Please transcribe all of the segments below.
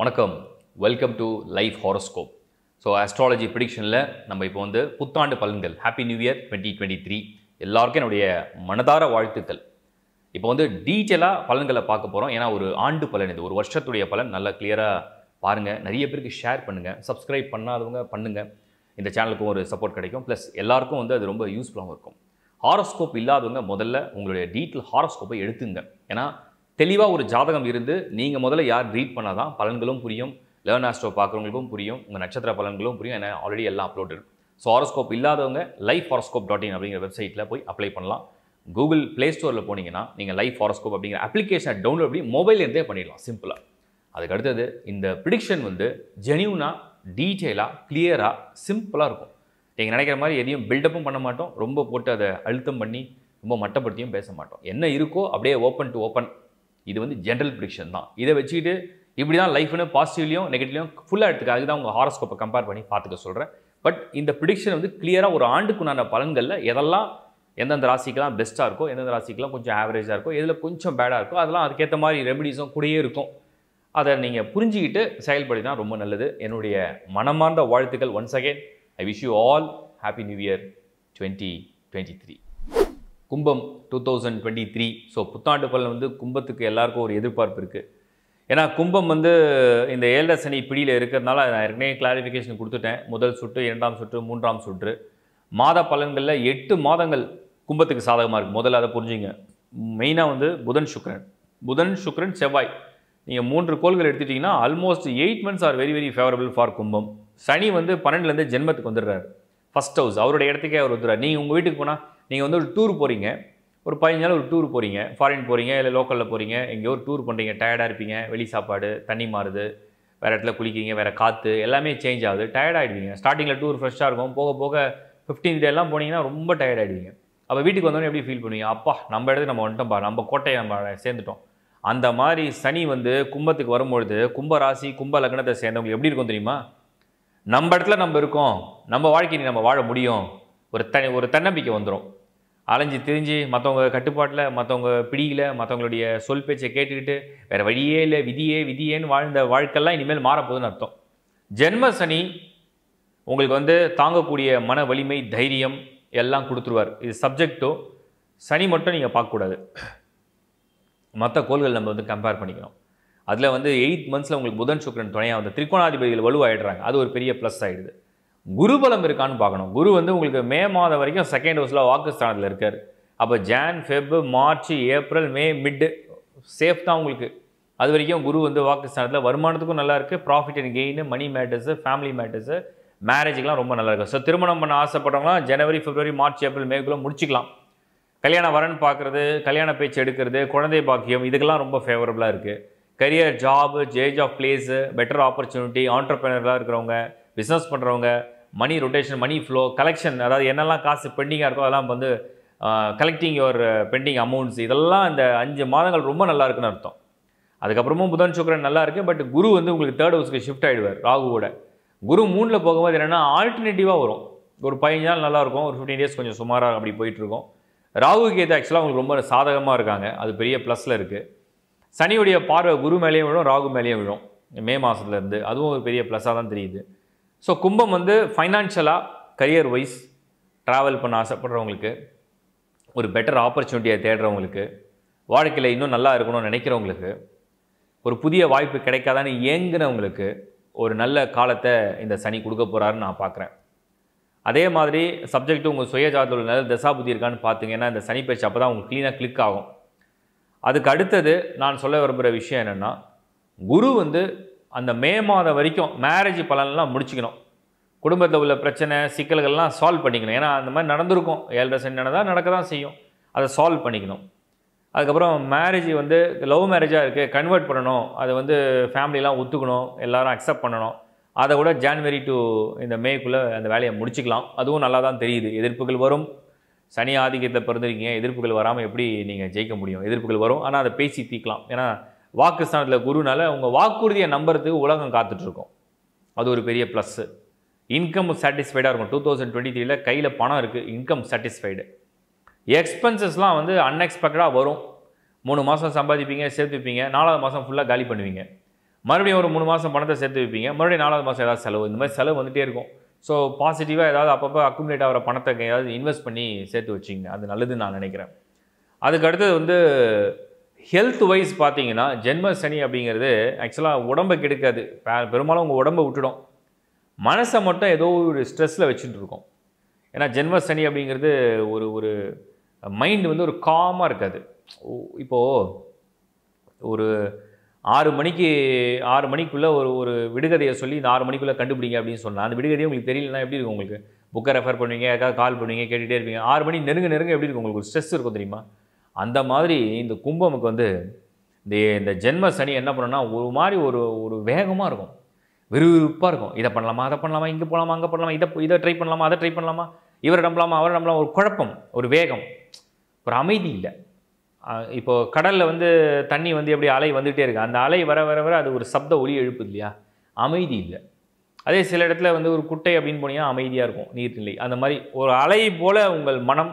Welcome to Life Horoscope. So astrology prediction la நம்ம இப்போ வந்து புத்தாண்டு பலன்கள் Happy New Year 2023 எல்லாருக்கும் என்னுடைய மனதார வாழ்த்துக்கள். இப்போ வந்து டீடைலா பலன்களை பார்க்க போறோம். ஏனா ஒரு ஆண்டு பலன் இது ஒரு வருஷத்துடைய பலன் நல்லா கிளியரா பாருங்க. நிறைய பேருக்கு ஷேர் பண்ணுங்க. Subscribe பண்ணாதவங்க பண்ணுங்க. இந்த சேனலுக்கு ஒரு சப்போர்ட் கிடைக்கும். பிளஸ் எல்லாருக்கும் வந்து அது ரொம்ப யூஸ்ஃபுல்லா இருக்கும். Horoscope இல்லாதவங்க முதல்ல உங்களுடைய டீடைல் horoscope எடுத்துங்க. ஏனா தெளிவா ஒரு ஜாதகம் இருந்து நீங்க முதல்ல யார் ரீட் பண்ணாதான் பலன்களும் புரியும் லேர்ன் ஆஸ்ட்ரோ பார்க்குறவங்களுக்கும் புரியும் உங்க நட்சத்திர பலன்களும் புரியும் انا ஆல்ரெடி எல்லாம் அப்லோட் இருக்கு சோ ஹாரோஸ்கோப் இல்லாதவங்க lifehoroscope.in அப்படிங்கிற வெப்சைட்ல போய் அப்ளை பண்ணலாம் Google Play Storeல போனீங்கன்னா நீங்க லைஃப் ஹாரோஸ்கோப் அப்படிங்கிற அப்ளிகேஷனை டவுன்லோட் பண்ணி மொபைல்ல இருந்தே பண்ணிடலாம் சிம்பிளா அதுக்கு அடுத்து இந்த பிரெடிக்ஷன் வந்து ஜெனியூனா டீடைலா கிளியரா சிம்பிளா இருக்கும் நீங்க நினைக்கிற மாதிரி எதையும் பில்ட் அப்பும் பண்ண மாட்டோம் ரொம்ப போட்டு அதை அழுத்தம் பண்ணி ரொம்ப மட்டப்படுத்தியும் பேச மாட்டோம் என்ன இருக்கோ அப்படியே ஓபன் டு ஓபன் இது வந்து ஜெனரல் பிரெடிக்ஷன் தான் இத வெச்சிட்டு இப்படி தான் லைஃப்ன பாசிட்டிவ்லியும் நெகட்டிவ்லியும் ஃபுல்லா எடுத்துக்க அதுக்கு தான் உங்க ஹாரோஸ்கோப்பை கம்பேர் பண்ணி பாத்துக்க சொல்றேன் பட் இந்த பிரெடிக்ஷன் வந்து கிளியரா ஒரு ஆண்டுக்குனான பலன்கள்ல எதெல்லாம் எந்தெந்த ராசிக்குலாம் பெஸ்டா இருக்கோ எந்தெந்த ராசிக்குலாம் கொஞ்சம் ஆவரேஜா இருக்கோ எதுல கொஞ்சம் பேடா இருக்கோ அதெல்லாம் அதுக்கு ஏத்த மாதிரி ரெமிடிஸும் கூடயே இருக்கும் அத நீங்க புரிஞ்சிக்கிட்டு செயல்படுனா ரொம்ப நல்லது என்னுடைய மனமார்ந்த வாழ்த்துக்கள் once again I wish you all happy new year 2023 கும்பம் 2023 சோ புத்தாண்டு பலன் வந்து கும்பத்துக்கு எல்லாருக்கும் ஒரு எதிர்பார்ப்பு இருக்கு. ஏனா கும்பம் வந்து இந்த ஏழரை சனி பிடியில இருக்கறனால நான் ஏற்கனவே கிளாரிஃபிகேஷன் கொடுத்துட்டேன். முதல் சுற்று, இரண்டாம் சுற்று, மூன்றாம் சுற்று மாத பலன்கள்ல 8 மாதங்கள் கும்பத்துக்கு சாதகமா இருக்கு. முதல்ல அத புரிஞ்சுங்க. மெயினா வந்து புதன் சுக்கிரன் செவ்வாய் நீங்க மூன்று கோள்கள் எடுத்துட்டீங்கன்னா almost 8 months are very very favorable for கும்பம். சனி வந்து 12 ல இருந்து ஜென்மத்துக்கு வந்துறாரு. ஃபர்ஸ்ட் ஹவுஸ் அவரோட இடத்துக்கே அவர் வந்துறாரு. நீ உங்க வீட்டுக்கு போனா நீங்க வந்து ஒரு டூர் போறீங்க ஒரு 15 நாள் ஒரு டூர் போறீங்க ஃபாரின் போறீங்க இல்ல லோக்கல்ல போறீங்க எங்க ஒரு டூர் பண்றீங்க டயர்டா இருப்பீங்க வெளி சாப்பாடு தண்ணி மாறுது வேற இடத்துல குளிக்கீங்க வேற காத்து எல்லாமே சேஞ்ச் ஆகுது டயர்டா ஆயிடுவீங்க ஸ்டார்டிங்ல டூர் ஃப்ரெஷ்ஷா இருக்கும் போக போக 15th டே எல்லாம் போனீங்கன்னா ரொம்ப டயர்டா ஆயிடுவீங்க அப்ப வீட்டுக்கு வந்தா எப்படி ஃபீல் பண்ணுவீங்க அப்பா நம்ம இடத்துக்கு நம்ம வந்துட்டோம் பா நம்ம கோட்டையை நம்ம சேர்ந்துட்டோம் அந்த மாதிரி சனி வந்து கும்பத்துக்கு வரும்போது கும்ப ராசி கும்ப லக்னத்தை சேர்ந்தவங்க எப்படி இருக்கும் தெரியுமா நம்ம இடத்துல நம்ம இருக்கோம் நம்ம வாழ்க்கையை நம்ம வாழ முடியும் ஒரு தன்னம்பிக்கை வந்துரும் அலைஞ்சு திரிஞ்சு மத்தவங்க கட்டுப்பாட்டில் மத்தவங்க பிடியில மத்தவங்களுடைய சொல் பேச்சை கேட்டுக்கிட்டு வேற வழியே இல்லை விதியேன்னு வாழ்ந்த வாழ்க்கெல்லாம் இனிமேல் மாறப்போகுதுன்னு அர்த்தம் ஜென்ம சனி உங்களுக்கு வந்து தாங்கக்கூடிய மன வலிமை தைரியம் எல்லாம் கொடுத்துருவார் இது சப்ஜெக்டோ சனி மட்டும் நீங்கள் பார்க்கக்கூடாது மற்ற கோள்கள் நம்ம வந்து கம்பேர் பண்ணிக்கணும் அதில் வந்து 8 monthsல உங்களுக்கு புதன் சுக்கிரன் துணையாக வந்து திரிகோணாதிபதிகள் வலுவாயிடுறாங்க அது ஒரு பெரிய ப்ளஸ் ஆயிடுது குரு பலம் இருக்கான்னு பார்க்கணும் குரு வந்து உங்களுக்கு மே மாதம் வரைக்கும் செகண்ட் ஹவுஸ்ல வாக்குஸ்தானத்துல இருக்காரு அப்ப Jan Feb March April May mid safe தான் உங்களுக்கு அது வரைக்கும் குரு வந்து வாக்குஸ்தானத்துல வருமானத்துக்கும் நல்லா இருக்கு profit and gain money matters family matters மேரேஜ்க்குலாம் ரொம்ப நல்லா இருக்கு சோ திருமணம் பண்ண ஆசைப்படுறவங்களா ஜனவரி பிப்ரவரி மார்ச் ஏப்ரல் மேக்குள்ள முடிச்சுக்கலாம் கல்யாண வரன் பார்க்கறது கல்யாண பேச்சு எடுக்கிறது குழந்தை பாக்கியம் இதுக்கெல்லாம் ரொம்ப ஃபேவரபிளா இருக்கு career job change of place better opportunity ஆண்டர்பிரனரா இருக்கிறவங்க பிசினஸ் பண்றவங்க money rotation money flow collection அதாவது என்னெல்லாம் காசு பெண்டிங்கா இருக்கோ அதெல்லாம் வந்து கலெக்டிங் யுவர் பெண்டிங் அமௌண்ட்ஸ் இதெல்லாம் இந்த 5 மாதங்கள் ரொம்ப நல்லா இருக்குன்னு அர்த்தம் அதுக்கப்புறமும் புதன் சுக்கிரன் நல்லா இருக்கு பட் குரு வந்து உங்களுக்கு தேர்ட் ஹவுஸ்க்கு ஷிஃப்ட் ஆயிடுவார் ராகுவோட குரு 3ல போகும்போது என்னன்னா ஆல்டர்னேட்டிவா வரும் ஒரு 15 நாள் நல்லா இருக்கும் ஒரு 15 டேஸ் கொஞ்சம் சுமாரா அப்படி போயிட்டு இருக்கும் ராகு கேது ஆக்சுவலாக உங்களுக்கு ரொம்ப சாதகமாக இருக்காங்க அது பெரிய ப்ளஸ்ல இருக்கு சனியுடைய பார்வை குரு மேலேயும் விழும் ராகு மேலேயும் விழும் மே மாசத்துல இருந்து அதுவும் ஒரு பெரிய ப்ளஸ்ஸாக தான் தெரியுது ஸோ கும்பம் வந்து ஃபைனான்ஷியலாக கரியர் வைஸ் ட்ராவல் பண்ண ஆசைப்படுறவங்களுக்கு ஒரு பெட்டர் ஆப்பர்ச்சுனிட்டியை தேடுறவங்களுக்கு வாழ்க்கையில் இன்னும் நல்லா இருக்கணும்னு நினைக்கிறவங்களுக்கு ஒரு புதிய வாய்ப்பு கிடைக்காதான்னு ஏங்குனவங்களுக்கு ஒரு நல்ல காலத்தை இந்த சனி கொடுக்க போகிறாருன்னு நான் பார்க்குறேன் அதே மாதிரி சப்ஜெக்ட் உங்கள் சுய ஜாதகத்தில் நல்ல தசாபுத்தி இருக்கான்னு பார்த்தீங்கன்னா இந்த சனி பயிற்சி அப்போ தான் உங்களுக்கு க்ளீனாக கிளிக் ஆகும் அதுக்கு அடுத்தது நான் சொல்ல விரும்புகிற விஷயம் என்னென்னா குரு வந்து அந்த மே மாதம் வரைக்கும் மேரேஜ் பலன்லாம் முடிச்சுக்கணும் குடும்பத்தில் உள்ள பிரச்சனை சிக்கல்கள்லாம் சால்வ் பண்ணிக்கணும் ஏன்னா அந்த மாதிரி நடந்திருக்கும் 7.5 நடந்தால் நடக்க தான் செய்யும் அதை சால்வ் பண்ணிக்கணும் அதுக்கப்புறம் மேரேஜ் வந்து லவ் மேரேஜாக இருக்குது கன்வெர்ட் பண்ணணும் அது வந்து ஃபேமிலிலாம் ஒத்துக்கணும் எல்லாரும் அக்செப்ட் பண்ணணும் அதை கூட ஜான்வரி டு இந்த மேக்குள்ளே அந்த வேலையை முடிச்சுக்கலாம் அதுவும் நல்லா தான் தெரியுது எதிர்ப்புகள் வரும் சனி ஆதிக்கத்தில் பிறந்திருக்கீங்க எதிர்ப்புகள் வராமல் எப்படி நீங்கள் ஜெயிக்க முடியும் எதிர்ப்புகள் வரும் ஆனால் அதை பேசி தீர்க்கலாம் ஏன்னா வாக்குஸ்தானத்தில் குருனால உங்கள் வாக்குறுதியை நம்புறதுக்கு உலகம் காத்துட்ருக்கோம் அது ஒரு பெரிய ப்ளஸ்ஸு இன்கம் சாட்டிஸ்ஃபைடாக இருக்கும் 2023ல கையில் பணம் இருக்குது இன்கம் சாட்டிஸ்ஃபைடு எக்ஸ்பென்சஸ்லாம் வந்து அன்எக்ஸ்பெக்டடாக வரும் 3 மாதம் சம்பாதிப்பீங்க சேர்த்துப்பீங்க 4வது மாதம் ஃபுல்லாக காலி பண்ணுவீங்க மறுபடியும் ஒரு 3 மாசம் பணத்தை சேர்த்து வைப்பீங்க, மறுபடியும் 4வது மாசம் ஏதாவது செலவு, இந்த மாதிரி செலவு வந்துட்டே இருக்கும். ஸோ பாசிட்டிவாக ஏதாவது அப்பப்போ அக்குமுலேட் ஆகிற பணத்தை ஏதாவது இன்வெஸ்ட் பண்ணி சேர்த்து வச்சிங்க, அது நல்லதுன்னு நான் நினைக்கிறேன். அதுக்கு அடுத்தது வந்து ஹெல்த் வைஸ் பார்த்தீங்கன்னா, ஜென்ம சனி அப்படிங்கிறது ஆக்சுவலாக உடம்பை கெடுக்காது, பெரும்பாலும் உங்கள் உடம்பை விட்டுடும், மனசை மட்டும் ஏதோ ஒரு ஸ்ட்ரெஸ்ஸில் வச்சுட்டு இருக்கோம். ஏன்னா ஜென்ம சனி அப்படிங்கிறது ஒரு ஒரு மைண்டு வந்து ஒரு காமாக இருக்காது. இப்போது ஒரு 6 மணிக்குள்ளே ஒரு விடுகதையை சொல்லி இந்த 6 மணிக்குள்ளே கண்டுபிடிங்க அப்படின்னு சொன்னால், அந்த விடுகதையை உங்களுக்கு தெரியலன்னா எப்படி இருக்கும்? உங்களுக்கு புக்கை ரெஃபர் பண்ணுவீங்க, யாருக்காவது கால் பண்ணுவீங்க, கேட்டுகிட்டே இருப்பீங்க. 6 மணி நெருங்க எப்படி இருக்கும்? உங்களுக்கு ஒரு ஸ்ட்ரெஸ் இருக்கும் தெரியுமா? அந்த மாதிரி இந்த கும்பமுக்கு வந்து இந்த ஜென்ம சனி என்ன பண்ணோன்னா ஒரு மாதிரி ஒரு ஒரு வேகமாக இருக்கும், விறுவிறுப்பாக இருக்கும். இதை பண்ணலாமா, அதை பண்ணலாமா, இங்கே போகலாமா, அங்கே பண்ணலாமா, இதை ட்ரை பண்ணலாமா, அதை ட்ரை பண்ணலாமா, இவரை நம்பலாமா, அவரை நம்பலாம், ஒரு குழப்பம், ஒரு வேகம், ஒரு அமைதி இல்லை. இப்போது கடலில் வந்து தண்ணி வந்து எப்படி அலை வந்துகிட்டே இருக்குது, அந்த அலை வர வர வர அது ஒரு சப்த ஒலி எழுப்புது இல்லையா, அமைதி இல்லை. அதே சில இடத்துல வந்து ஒரு குட்டை அப்படின்னு போனீங்கன்னா அமைதியாக இருக்கும் நீர்நிலை. அந்த மாதிரி ஒரு அலை போல் உங்கள் மனம்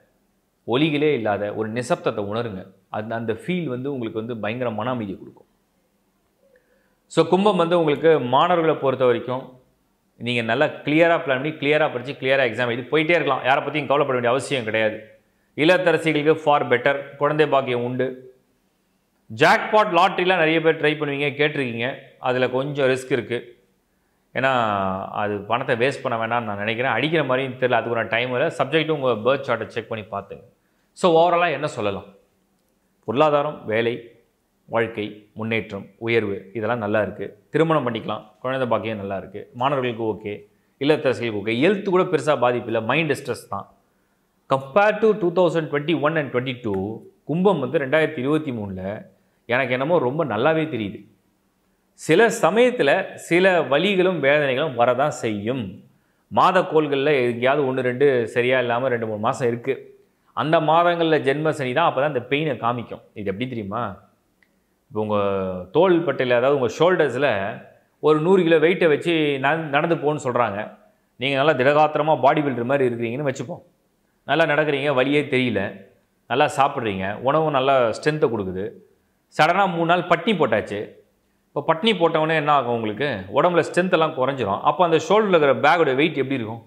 ஒலிகளே இல்லாத ஒரு நிசப்தத்தை உணருங்க. அந்த அந்த ஃபீல் வந்து உங்களுக்கு வந்து பயங்கர மன அமைதியை கொடுக்கும். ஸோ கும்பம் வந்து உங்களுக்கு மாணவர்களை பொறுத்த வரைக்கும் நீங்கள் நல்லா கிளியராக பிளான் பண்ணி கிளியராக படித்து கிளியராக எக்ஸாம் எழுதி போயிட்டே இருக்கலாம், யாரை பற்றியும் கவலைப்பட வேண்டிய அவசியம் கிடையாது. இளத்தரசிகளுக்கு ஃபார் பெட்டர், குழந்தை பாக்கியம் உண்டு. ஜாக்பாட் லாட்ரிலாம் நிறைய பேர் ட்ரை பண்ணுவீங்க, கேட்டிருக்கீங்க. அதில் கொஞ்சம் ரிஸ்க் இருக்குது, ஏன்னா அது பணத்தை வேஸ்ட் பண்ண வேண்டாம்னு நான் நினைக்கிறேன். அடிக்கிற மாதிரியும் தெரியல, அதுக்கு ஒரு டைம் இல்லை. சப்ஜெக்ட்டும் உங்கள் பேர்த் சார்ட்டை செக் பண்ணி பார்த்துங்க. ஸோ ஓவராலாக என்ன சொல்லலாம்? பொருளாதாரம், வேலை, வாழ்க்கை, முன்னேற்றம், உயர்வு, இதெல்லாம் நல்லா இருக்குது. திருமணம் பண்ணிக்கலாம், குழந்தை பாக்கியம் நல்லா இருக்குது, மாணவர்களுக்கு ஓகே, இல்லத்தரசிகளுக்கு ஓகே. ஹெல்த்து கூட பெருசாக பாதிப்பில்லை, மைண்டு ஸ்ட்ரெஸ் தான். கம்பேர்ட் டு 2021 and 2022 கும்பம் வந்து 2023 எனக்கு என்னமோ ரொம்ப நல்லாவே தெரியுது. சில சமயத்தில் சில வலிகளும் வேதனைகளும் வரதான் செய்யும். மாதக்கோள்களில் எங்கேயாவது 1-2 சரியாக இல்லாமல் 2-3 மாதம் இருக்குது. அந்த மாதங்களில் ஜென்ம சனி தான் அப்போ தான் இந்த பெயினை காமிக்கும். இது எப்படி தெரியுமா? இப்போ உங்கள் தோள் பட்டையில், அதாவது உங்கள் ஷோல்டர்ஸில் ஒரு 100 கிலோ வெயிட்டை வச்சு நடந்து போகணுன்னு சொல்கிறாங்க. நீங்கள் நல்லா திடகாத்திரமாக பாடி பில்டர் மாதிரி இருக்கிறீங்கன்னு வச்சுப்போம். நல்லா நடக்கிறீங்க, வலியே தெரியல, நல்லா சாப்பிட்றீங்க, உணவும் நல்லா ஸ்ட்ரென்த்தை கொடுக்குது. சடனாக 3 நாள் பட்னி போட்டாச்சு. இப்போ பட்னி போட்டவொடனே என்ன ஆகும்? உங்களுக்கு உடம்புல ஸ்ட்ரென்த்தெல்லாம் குறைஞ்சிரும். அப்போ அந்த ஷோல்டரில் இருக்கிற பேக்கோட வெயிட் எப்படி இருக்கும்?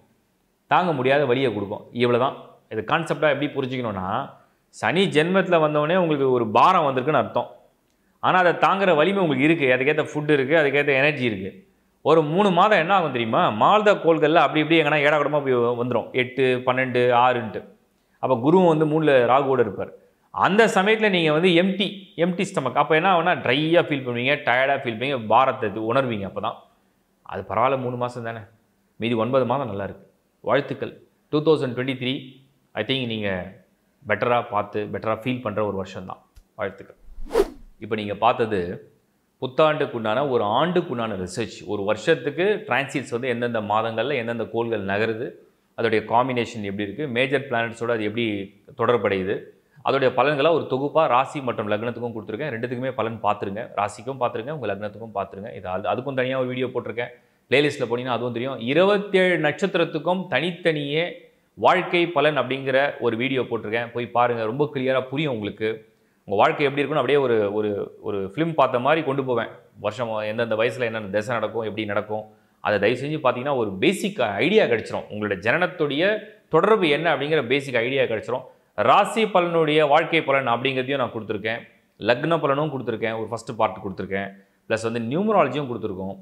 தாங்க முடியாத வலியை கொடுக்கும். இவ்வளோ தான் இது. கான்செப்டாக எப்படி புரிஞ்சிக்கணுன்னா, சனி ஜென்மத்தில் வந்தவொடனே உங்களுக்கு ஒரு பாரம் வந்திருக்குன்னு அர்த்தம். ஆனால் அதை தாங்குகிற வலிமை உங்களுக்கு இருக்குது, அதுக்கேற்ற ஃபுட்டு இருக்குது, அதுக்கேற்ற எனர்ஜி இருக்குது. ஒரு 3 மாதம் என்ன ஆகும் தெரியுமா? மால்தா கோள்களில் அப்படி இப்படி எங்கன்னா ஏடாக்கூடமாக போய் வந்துடும், 8, 12, 6. அப்போ குருவும் வந்து 3ல் ராகுவோடு இருப்பார். அந்த சமயத்தில் நீங்கள் வந்து எம்டி ஸ்டமக். அப்போ என்ன ஆகுனா ட்ரையாக ஃபீல் பண்ணுவீங்க, டயர்டாக ஃபீல் பண்ணுவீங்க, பாரத்தை உணர்வீங்க. அப்போ தான் அது பரவாயில்ல, 3 மாதம் தானே, மீதி 9 மாதம் நல்லாயிருக்கு. வாழ்த்துக்கள். 2023 ஐ திங்க் நீங்கள் பெட்டராக பார்த்து பெட்டராக ஃபீல் பண்ணுற ஒரு வருஷம்தான். வாழ்த்துக்கள். இப்போ நீங்கள் பார்த்தது புத்தாண்டுக்குண்டான ஒரு ஆண்டுக்குண்டான ரிசர்ச். ஒரு வருஷத்துக்கு டிரான்சிட்ஸ் வந்து எந்தெந்த மாதங்களில் எந்தெந்த கோள்கள் நகருது, அதோடைய காம்பினேஷன் எப்படி இருக்குது, மேஜர் பிளானட்ஸோடு அது எப்படி தொடர்படையுது, அதோடைய பலன்களாக ஒரு தொகுப்பாக ராசி மற்றும் லக்னத்துக்கும் கொடுத்துருக்கேன். 2த்துக்குமே பலன் பார்த்துருங்க, ராசிக்கும் பார்த்துருங்க, உங்கள் லக்னத்துக்கும் பார்த்துருங்க. இது அதுக்கும் தனியாக ஒரு வீடியோ போட்டிருக்கேன், பிளேலிஸ்ட்டில் போனீங்கன்னா அதுவும் தெரியும். 27 நட்சத்திரத்துக்கும் தனித்தனியே வாழ்க்கை பலன் அப்படிங்கிற ஒரு வீடியோ போட்டிருக்கேன், போய் பாருங்கள். ரொம்ப கிளியராக புரியும் உங்களுக்கு உங்கள் வாழ்க்கை எப்படி இருக்குன்னு. அப்படியே ஒரு ஒரு ஒரு ஃபிலிம் பார்த்த மாதிரி கொண்டு போவேன். வருஷம் எந்தெந்த வயசில் என்னென்ன திசை நடக்கும், எப்படி நடக்கும், அதை தயவு செஞ்சு பார்த்தீங்கன்னா ஒரு பேசிக் ஐடியா கிடச்சிரும். உங்களுடைய ஜனனத்துடைய தொடர்பு என்ன அப்படிங்கிற பேசிக் ஐடியா கிடச்சிரும். ராசி பலனுடைய வாழ்க்கை பலன் அப்படிங்கிறதையும் நான் கொடுத்துருக்கேன், லக்ன பலனும் கொடுத்துருக்கேன், ஒரு ஃபஸ்ட்டு பார்ட் கொடுத்துருக்கேன், ப்ளஸ் வந்து நியூமராலஜியும் கொடுத்துருக்கோம்.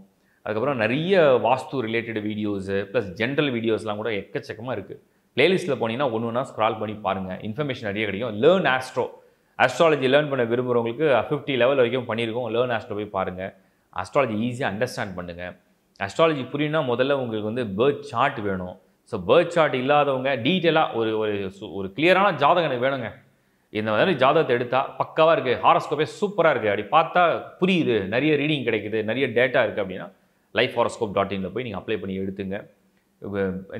அதுக்கப்புறம் நிறைய வாஸ்து ரிலேட்டட் வீடியோஸு ப்ளஸ் ஜென்ரல் வீடியோஸ்லாம் கூட எக்கச்சக்கமாக இருக்குது. பிளேலிஸ்ட்டில் போனீங்கன்னா ஒன்றுனா ஸ்க்ரால் பண்ணி பாருங்கள், இன்ஃபர்மேஷன் நிறைய கிடைக்கும். லேர்ன் ஆஸ்ட்ரோ, ஆஸ்ட்ராலஜி லேர்ன் பண்ண விரும்புகிறவங்களுக்கு 50 லெவல் வரைக்கும் பண்ணியிருக்கோம். லேர்ன் ஆஸ்ட்ரோ போய் பாருங்கள். ஆஸ்ட்ராலஜி ஈஸியாக அண்டர்ஸ்டாண்ட் பண்ணுங்கள். ஆஸ்ட்ராலஜி புரியுன்னா முதல்ல உங்களுக்கு வந்து பேர்த் சார்ட் வேணும். ஸோ பேர்த் சார்ட் இல்லாதவங்க டீட்டெயிலாக ஒரு ஒரு கிளியரான ஜாதகம் எனக்கு வேணுங்க, இந்த மாதிரி ஜாதகத்தை எடுத்தால் பக்காவாக இருக்குது, ஹாரோஸ்கோப்பே சூப்பராக இருக்குது, அப்படி பார்த்தா புரியுது, நிறைய ரீடிங் கிடைக்குது, நிறைய டேட்டா இருக்குது அப்படின்னா lifehoroscope.in போய் நீங்கள் அப்ளை பண்ணி எடுத்துங்க.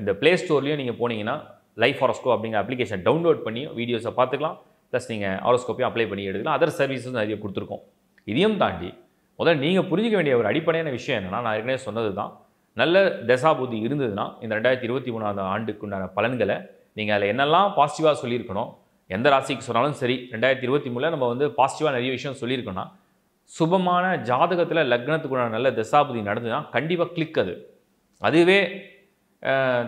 இந்த ப்ளே ஸ்டோர்லேயும் நீங்கள் போனீங்கன்னா லைஃப் ஹாரோஸ்கோப் அப்படிங்கிற அப்ளிகேஷன் டவுன்லோட் பண்ணி வீடியோஸை பார்த்துக்கலாம். ப்ளஸ் நீங்கள் ஹாரோஸ்கோப்பையும் அப்ளை பண்ணி எடுக்கலாம். அதர் சர்வீஸஸ் நிறைய கொடுத்துருக்கோம். இதையும் தாண்டி முதல்ல நீங்கள் புரிஞ்சிக்க வேண்டிய ஒரு அடிப்படையான விஷயம் என்னென்னா, நான் ஏற்கனவே சொன்னது தான், நல்ல தசாபுத்தி இருந்ததுன்னா இந்த 2023 ஆண்டுக்குண்டான பலன்களை நீங்கள் அதில் என்னெல்லாம் பாசிட்டிவாக சொல்லியிருக்கணும், எந்த ராசிக்கு சொன்னாலும் சரி, 2023 நம்ம வந்து பாசிட்டிவாக நிறைய விஷயம் சொல்லியிருக்கோன்னா, சுபமான ஜாதகத்தில் லக்னத்துக்குண்டான நல்ல தசாபுதி நடந்துன்னா கண்டிப்பாக கிளிக் அது. அதுவே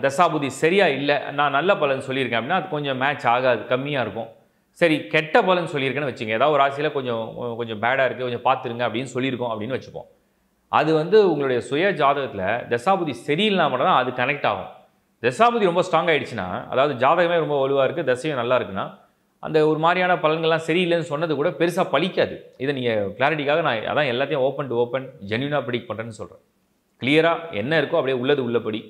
தசாபுதி சரியாக இல்லை, நான் நல்ல பலன் சொல்லியிருக்கேன் அப்படின்னா அது கொஞ்சம் மேட்ச் ஆகாது, கம்மியாக இருக்கும். சரி, கெட்ட பலன் சொல்லியிருக்கேன்னு வச்சுங்க, ஏதாவது ஒரு ராசியில் கொஞ்சம் பேடாக இருக்குது, கொஞ்சம் பார்த்துருங்க அப்படின்னு சொல்லியிருக்கோம் அப்படின்னு வச்சுப்போம். அது வந்து உங்களுடைய சுய ஜாதகத்தில் தசாபுதி சரியில்லாமல் தான் அது கனெக்ட் ஆகும். தசாபுதி ரொம்ப ஸ்ட்ராங் ஆகிடுச்சுன்னா, அதாவது ஜாதகமே ரொம்ப வலுவாக இருக்குது, தசையும் நல்லா இருக்குன்னா, அந்த ஒரு மாதிரியான பலன்கள்லாம் சரியில்லைன்னு சொன்னது கூட பெருசாக பழிக்காது. இதை நீங்கள் கிளாரிட்டிக்காக நான் அதான் எல்லாத்தையும் ஓப்பன் டு ஓப்பன் ஜென்யூனாக ப்ரெடிக்ட் பண்ணுறேன்னு சொல்கிறேன். கிளியராக என்ன இருக்கோ அப்படியே உள்ளது உள்ளபடி,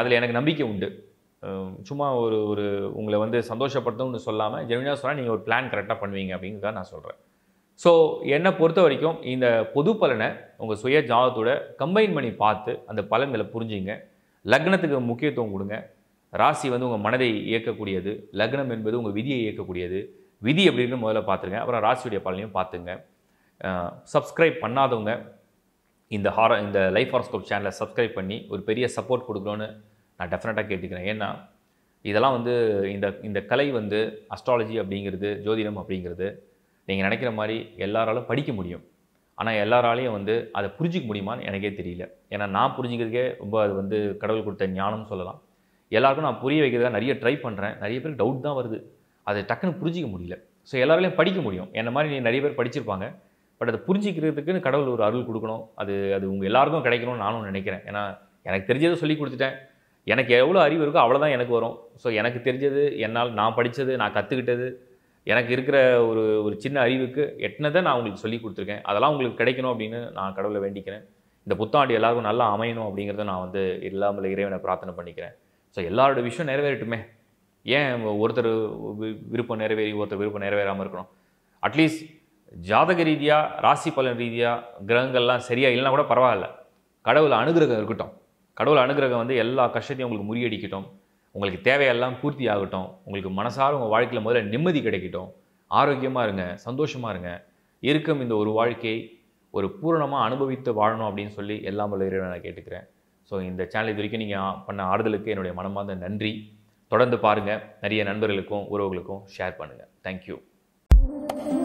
அதில் எனக்கு நம்பிக்கை உண்டு. சும்மா ஒரு ஒரு உங்களை வந்து சந்தோஷப்படுத்தணும்னு சொல்லாமல் ஜென்யூனாக சொன்னால் நீங்கள் ஒரு பிளான் கரெக்டாக பண்ணுவீங்க அப்படிங்கிறத நான் சொல்கிறேன். ஸோ என்னை பொறுத்த வரைக்கும் இந்த பொது பலனை உங்கள் சுய ஜாதகத்தோட கம்பைன் பண்ணி பார்த்து அந்த பலன்களை புரிஞ்சிங்க. லக்னத்துக்கு முக்கியத்துவம் கொடுங்க. ராசி வந்து உங்கள் மனதை இயக்கக்கூடியது, லக்னம் என்பது உங்கள் விதியை இயக்கக்கூடியது. விதி எப்படி இருக்குன்னு முதல்ல பார்த்துருங்க, அப்புறம் ராசியுடைய பலனையும் பார்த்துங்க. சப்ஸ்கிரைப் பண்ணாதவங்க இந்த லைஃப் ஹாரோஸ்கோப் சேனலை சப்ஸ்கிரைப் பண்ணி ஒரு பெரிய சப்போர்ட் கொடுக்கணும்னு நான் டெஃபினட்டாக கேட்டுக்கிறேன். ஏன்னா இதெல்லாம் வந்து இந்த கலை வந்து அஸ்ட்ராலஜி அப்படிங்கிறது, ஜோதிடம் அப்படிங்கிறது நீங்கள் நினைக்கிற மாதிரி எல்லாராலும் படிக்க முடியும். ஆனால் எல்லாராலையும் வந்து அதை புரிஞ்சிக்க முடியுமான்னு எனக்கே தெரியல. ஏன்னா நான் புரிஞ்சிக்கிறதுக்கே ரொம்ப அது வந்து கடவுள் கொடுத்த ஞானம்னு சொல்லலாம். எல்லாருக்கும் நான் புரிய வைக்கிறதுக்காக நிறைய ட்ரை பண்ணுறேன், நிறைய பேருக்கு டவுட் தான் வருது, அதை டக்குன்னு புரிஞ்சிக்க முடியல. ஸோ எல்லாராலையும் படிக்க முடியும், என்ன மாதிரி நிறைய பேர் படிச்சிருப்பாங்க, பட் அதை புரிஞ்சிக்கிறதுக்குன்னு கடவுள் ஒரு அருள் கொடுக்கணும். அது அது உங்கள் எல்லாருக்கும் கிடைக்கணும்னு நானும் நினைக்கிறேன். ஏன்னா எனக்கு தெரிஞ்சதை சொல்லி கொடுத்துட்டேன், எனக்கு எவ்வளோ அறிவு இருக்கோ அவ்வளோதான் எனக்கு வரும். ஸோ எனக்கு தெரிஞ்சது, என்னால் நான் படித்தது, நான் கற்றுக்கிட்டது, எனக்கு இருக்கிற ஒரு ஒரு சின்ன அறிவுக்கு எட்டினதை நான் உங்களுக்கு சொல்லி கொடுத்துருக்கேன். அதெல்லாம் உங்களுக்கு கிடைக்கணும் அப்படின்னு நான் கடவுளை வேண்டிக்கிறேன். இந்த புத்தாண்டு எல்லாருக்கும் நல்லா அமையணும் அப்படிங்கிறத நான் வந்து இல்லாமல் இறைவனை பிரார்த்தனை பண்ணிக்கிறேன். ஸோ எல்லாரோட விஷயம் நிறைவேறட்டுமே. ஏன் ஒருத்தர் விருப்பம் நிறைவேறி ஒருத்தர் விருப்பம் நிறைவேறாமல் இருக்கணும்? அட்லீஸ்ட் ஜாதக ரீதியாக, ராசி பலன் ரீதியாக கிரகங்கள்லாம் சரியாக இல்லைன்னா கூட பரவாயில்ல, கடவுள் அனுகிரகம் இருக்கட்டும். கடவுள் அனுகிரகம் வந்து எல்லா கஷ்டத்தையும் உங்களுக்கு முறியடிக்கட்டும், உங்களுக்கு தேவையெல்லாம் பூர்த்தி ஆகட்டும், உங்களுக்கு மனசார உங்கள் வாழ்க்கையில் முதல்ல நிம்மதி கிடைக்கட்டும், ஆரோக்கியமாக இருங்க, சந்தோஷமாக இருங்க. இருக்கும் இந்த ஒரு வாழ்க்கையை ஒரு பூரணமாக அனுபவித்து வாழணும் அப்படின்னு சொல்லி எல்லாம் வல்ல நான் கேட்டுக்கிறேன். ஸோ இந்த சேனல் இது வரைக்கும் நீங்கள் பண்ண ஆறுதலுக்கு என்னுடைய மனமார்ந்த நன்றி. தொடர்ந்து பாருங்கள், நிறைய நண்பர்களுக்கும் உறவுகளுக்கும் ஷேர் பண்ணுங்கள். தேங்க்யூ.